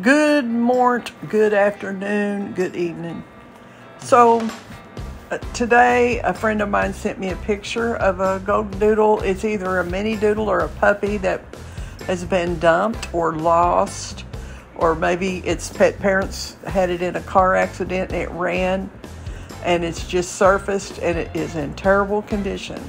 Good morning, good afternoon, good evening. So today a friend of mine sent me a picture of a golden doodle. It's either a mini doodle or a puppy that has been dumped or lost, or maybe its pet parents had it in a car accident and it ran and it's just surfaced and it is in terrible condition.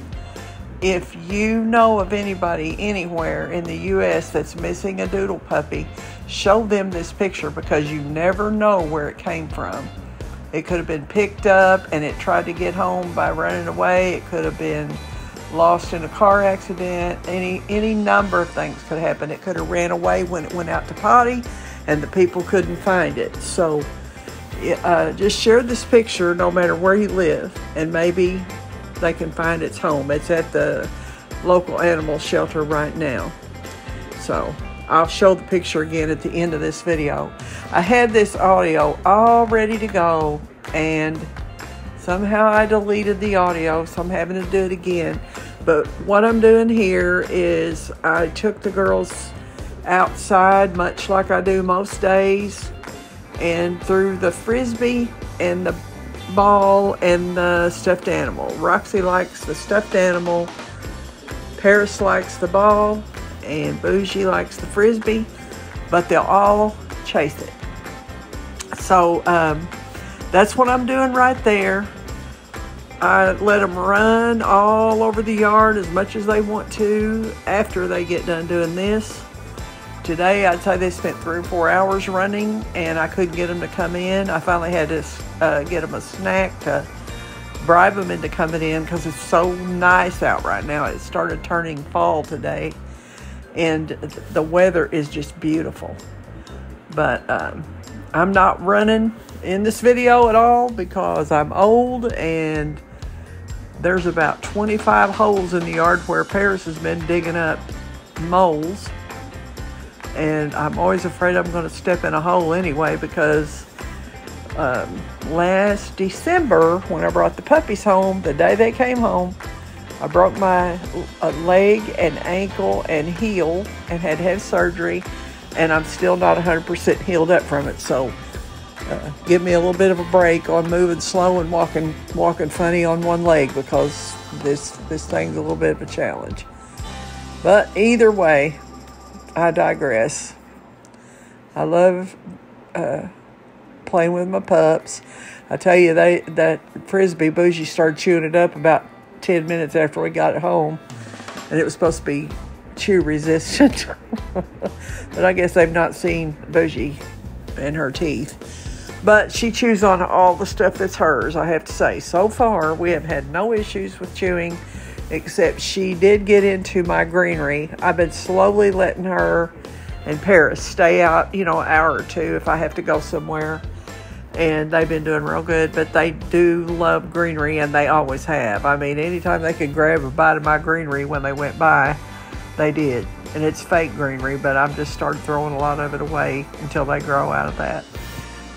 If you know of anybody anywhere in the U.S. that's missing a doodle puppy, show them this picture, because you never know where it came from. It could have been picked up and it tried to get home by running away. It could have been lost in a car accident. Any number of things could happen. It could have ran away when it went out to potty and the people couldn't find it. So just share this picture no matter where you live, and maybe they can find its home. It's at the local animal shelter right now. So I'll show the picture again at the end of this video. I had this audio all ready to go and somehow I deleted the audio, so I'm having to do it again. But what I'm doing here is I took the girls outside, much like I do most days, and threw the frisbee and the ball and the stuffed animal. Roxie likes the stuffed animal, Paris likes the ball, and Boujee likes the frisbee, but they'll all chase it. So that's what I'm doing right there. I let them run all over the yard as much as they want to after they get done doing this. Today, I'd say they spent 3 or 4 hours running, and I couldn't get them to come in. I finally had to get them a snack to bribe them into coming in, because it's so nice out right now. It started turning fall today, and the weather is just beautiful. But I'm not running in this video at all because I'm old, and there's about 25 holes in the yard where Paris has been digging up moles. And I'm always afraid I'm going to step in a hole anyway, because last December, when I brought the puppies home, the day they came home, I broke my leg and ankle and heel and had to have surgery, and I'm still not 100% healed up from it. So give me a little bit of a break on moving slow and walking funny on one leg, because this thing's a little bit of a challenge. But either way, I digress. I love playing with my pups. I tell you, that frisbee, Boujee started chewing it up about 10 minutes after we got it home, and it was supposed to be chew resistant. But I guess they've not seen Boujee and her teeth. But she chews on all the stuff that's hers, I have to say. So far, we have had no issues with chewing, except she did get into my greenery. I've been slowly letting her and Paris stay out, you know, an hour or two if I have to go somewhere. And they've been doing real good, but they do love greenery, and they always have. I mean, anytime they could grab a bite of my greenery when they went by, they did. And it's fake greenery, but I've just started throwing a lot of it away until they grow out of that.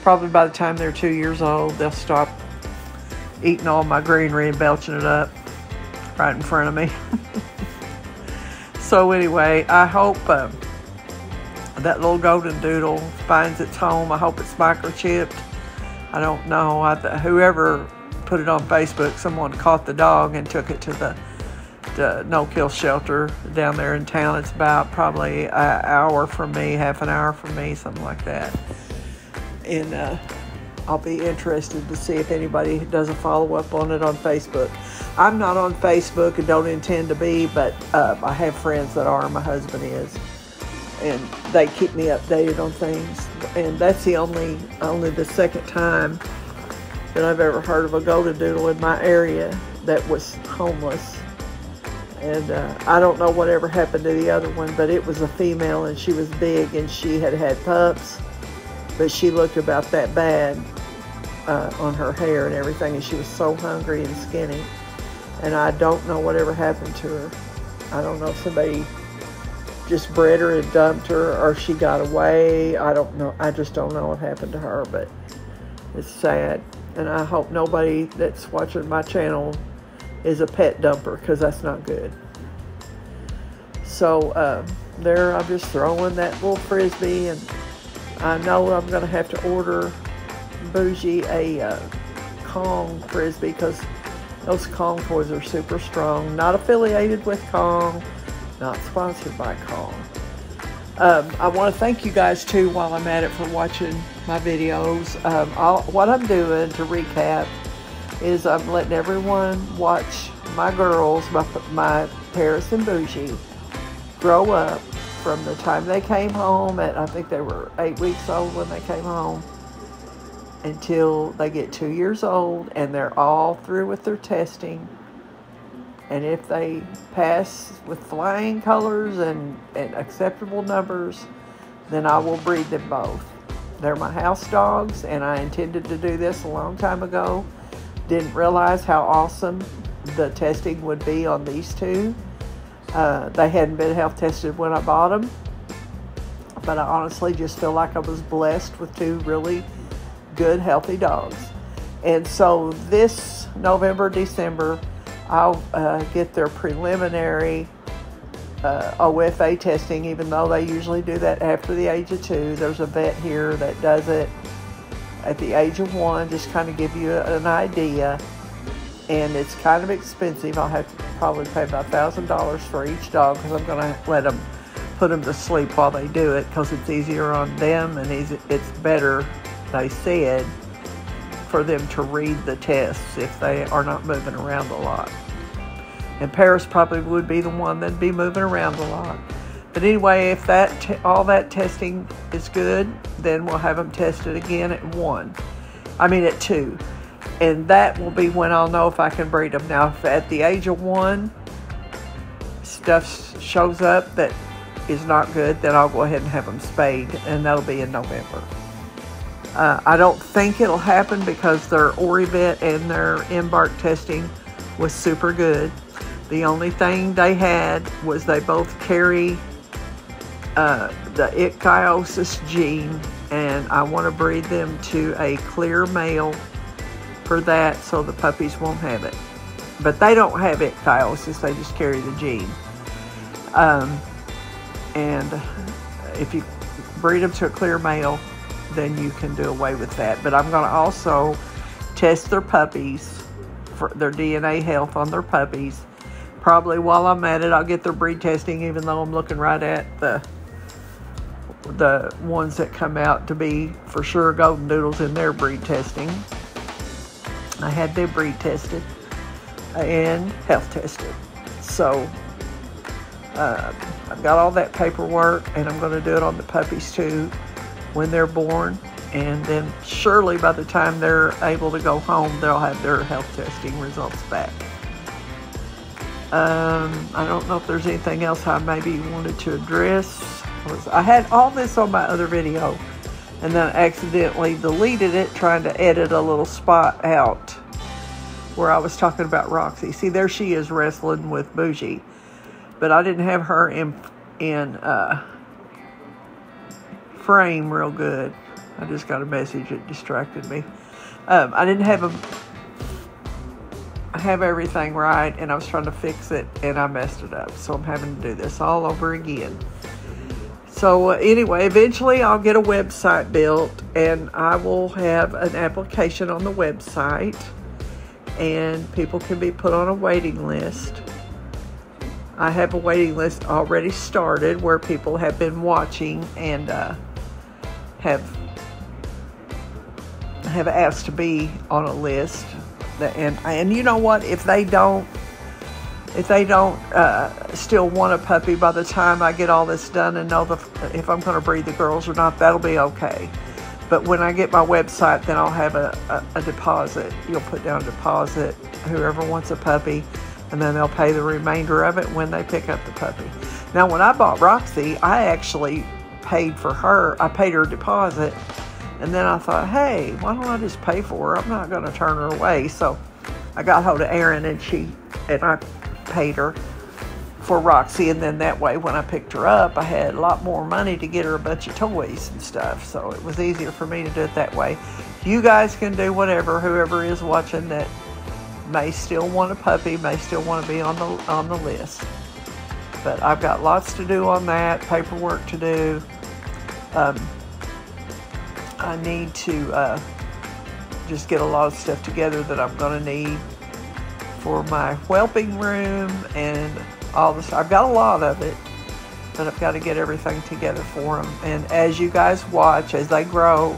Probably by the time they're 2 years old, they'll stop eating all my greenery and belching it up right in front of me. So anyway, I hope that little golden doodle finds its home. I hope it's microchipped. I don't know. Whoever put it on Facebook, someone caught the dog and took it to the no-kill shelter down there in town. It's about probably half an hour from me, something like that. And I'll be interested to see if anybody does a follow-up on it on Facebook. I'm not on Facebook and don't intend to be, but I have friends that are, my husband is, and they keep me updated on things. And that's the only the second time that I've ever heard of a golden doodle in my area that was homeless. And I don't know whatever happened to the other one, but it was a female, and she was big, and she had pups, but she looked about that bad on her hair and everything, and she was so hungry and skinny. And I don't know whatever happened to her. I don't know if somebody just bred her and dumped her, or she got away. I don't know. I just don't know what happened to her, but it's sad. And I hope nobody that's watching my channel is a pet dumper, because that's not good. So there, I'm just throwing that little frisbee, and I know I'm going to have to order Boujee a Kong Frisbee because those Kong toys are super strong. Not affiliated with Kong, not sponsored by Kong. I want to thank you guys too while I'm at it for watching my videos. What I'm doing to recap is I'm letting everyone watch my girls, my Paris and Boujee, grow up from the time they came home, and I think they were 8 weeks old when they came home, until they get 2 years old and they're all through with their testing. And if they pass with flying colors and acceptable numbers, then I will breed them both. They're my house dogs, and I intended to do this a long time ago. Didn't realize how awesome the testing would be on these two. They hadn't been health tested when I bought them, but I honestly just feel like I was blessed with two really good, healthy dogs. And so this November, December, I'll get their preliminary OFA testing, even though they usually do that after the age of 2. There's a vet here that does it at the age of 1, just kind of give you an idea. And it's kind of expensive. I'll have to probably pay about $1,000 for each dog because I'm going to let them put them to sleep while they do it because it's easier on them, and it's better, they said, for them to read the tests if they are not moving around a lot. And Paris probably would be the one that'd be moving around a lot. But anyway, if all that testing is good, then we'll have them tested again at 2. And that will be when I'll know if I can breed them. Now, if at the age of 1, stuff shows up that is not good, then I'll go ahead and have them spayed, and that'll be in November. I don't think it'll happen because their Orivet and their Embark testing was super good. The only thing they had was they both carry the ichthyosis gene, and I want to breed them to a clear male for that so the puppies won't have it. But they don't have ichthyosis, they just carry the gene. And if you breed them to a clear male, then you can do away with that. But I'm going to also test their puppies for their DNA health on their puppies. Probably while I'm at it, I'll get their breed testing, even though I'm looking right at the ones that come out to be for sure golden doodles in their breed testing. I had their breed tested and health tested. So I've got all that paperwork, and I'm going to do it on the puppies too when they're born. And then surely by the time they're able to go home, they'll have their health testing results back. I don't know if there's anything else I maybe wanted to address. I had all this on my other video, and then I accidentally deleted it trying to edit a little spot out where I was talking about Roxie. See, there she is wrestling with Boujee. But I didn't have her in frame real good. I just got a message that distracted me. I didn't have everything right, and I was trying to fix it, and I messed it up. So I'm having to do this all over again. So anyway, eventually I'll get a website built, and I will have an application on the website, and people can be put on a waiting list. I have a waiting list already started where people have been watching and have asked to be on a list. And you know what? If they don't still want a puppy by the time I get all this done and know if I'm going to breed the girls or not, that'll be okay. But when I get my website, then I'll have a deposit. You'll put down a deposit, whoever wants a puppy, and then they'll pay the remainder of it when they pick up the puppy. Now, when I bought Roxie, I actually paid for her. I paid her deposit, and then I thought, hey, why don't I just pay for her? I'm not going to turn her away. So I got hold of Erin, and I paid her for Roxie, and then that way when I picked her up, I had a lot more money to get her a bunch of toys and stuff, so it was easier for me to do it that way. You guys can do whatever, whoever is watching that may still want a puppy, may still want to be on the list. But I've got lots to do on that, paperwork to do. I need to just get a lot of stuff together that I'm going to need for my whelping room and all this. I've got a lot of it, but I've got to get everything together for them. And as you guys watch, as they grow,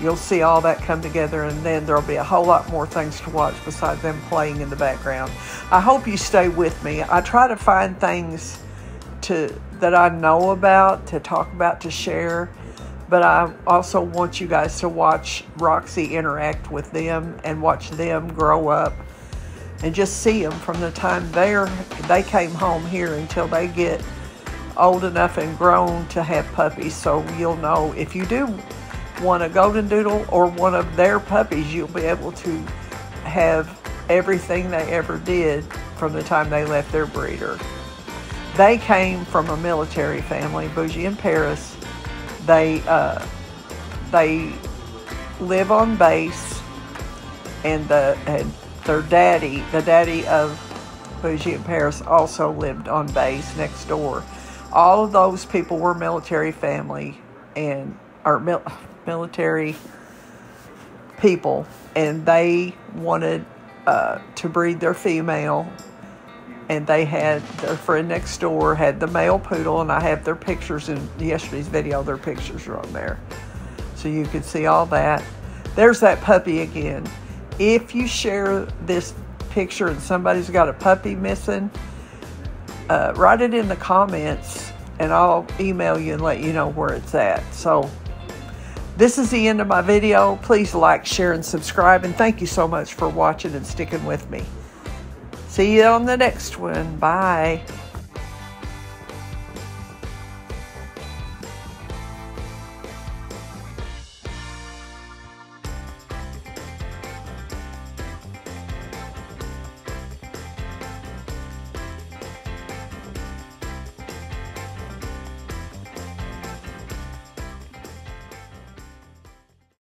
you'll see all that come together, and then there'll be a whole lot more things to watch besides them playing in the background. I hope you stay with me. I try to find things that I know about, to talk about, to share, but I also want you guys to watch Roxie interact with them and watch them grow up and just see them from the time they came home here until they get old enough and grown to have puppies. So you'll know if you do want a golden doodle or one of their puppies, you'll be able to have everything they ever did from the time they left their breeder. They came from a military family, Boujee and Paris. They live on base, and the daddy of Boujee and Paris also lived on base next door. All of those people were military family and our military people, and they wanted to breed their female, and they had their friend next door had the male poodle, and I have their pictures in yesterday's video. Their pictures are on there, so you can see all that. There's that puppy again. If you share this picture and somebody's got a puppy missing, write it in the comments, and I'll email you and let you know where it's at. So this is the end of my video. Please like, share, and subscribe. And thank you so much for watching and sticking with me. See you on the next one. Bye.